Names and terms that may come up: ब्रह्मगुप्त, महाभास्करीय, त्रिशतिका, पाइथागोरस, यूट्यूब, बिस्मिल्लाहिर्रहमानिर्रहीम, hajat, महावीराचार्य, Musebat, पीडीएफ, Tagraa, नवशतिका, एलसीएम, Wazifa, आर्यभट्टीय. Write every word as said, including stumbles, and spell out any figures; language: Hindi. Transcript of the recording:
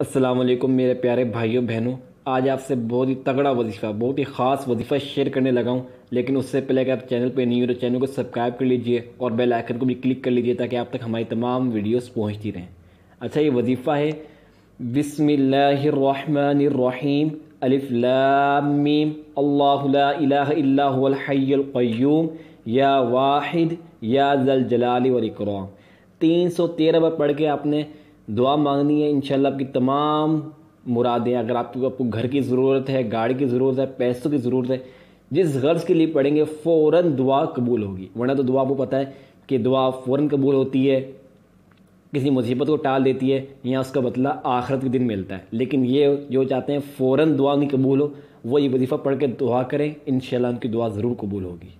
अस्सलामुअलैकुम मेरे प्यारे भाइयों बहनों, आज आपसे बहुत ही तगड़ा वजीफ़ा, बहुत ही ख़ास वजीफ़ा शेयर करने लगा हूँ। लेकिन उससे पहले कि आप चैनल पे न्यू हो तो चैनल को सब्सक्राइब कर लीजिए और बेल आइकन को भी क्लिक कर लीजिए ताकि आप तक हमारी तमाम वीडियोस पहुँचती रहें। अच्छा, ये वजीफ़ा है बिस्मिल्लाहिर्रहमानिर्रहीम अलिफ लाम मीम अल्लाहु ला इलाहा इल्ला हुवल हय्युल क़य्यूम या वाहिद या ज़ल जलाल वल इकराम। तीन सौ तेरह बार पढ़ के आपने दुआ मांगनी है। इंशाल्लाह आपकी तमाम मुरादें, अगर आपको आपको घर की ज़रूरत है, गाड़ी की ज़रूरत है, पैसों की ज़रूरत है, जिस गर्ज़ के लिए पढ़ेंगे फ़ौरन दुआ कबूल होगी। वरना तो दुआ आपको पता है कि दुआ फ़ौरन कबूल होती है, किसी मुसीबत को टाल देती है या उसका बदला आखिरत के दिन मिलता है। लेकिन ये जो चाहते हैं फ़ौरन दुआ नहीं कबूल हो, वही वजीफ़ा पढ़ के दुआ करें, इंशाल्लाह उनकी दुआ ज़रूर कबूल होगी।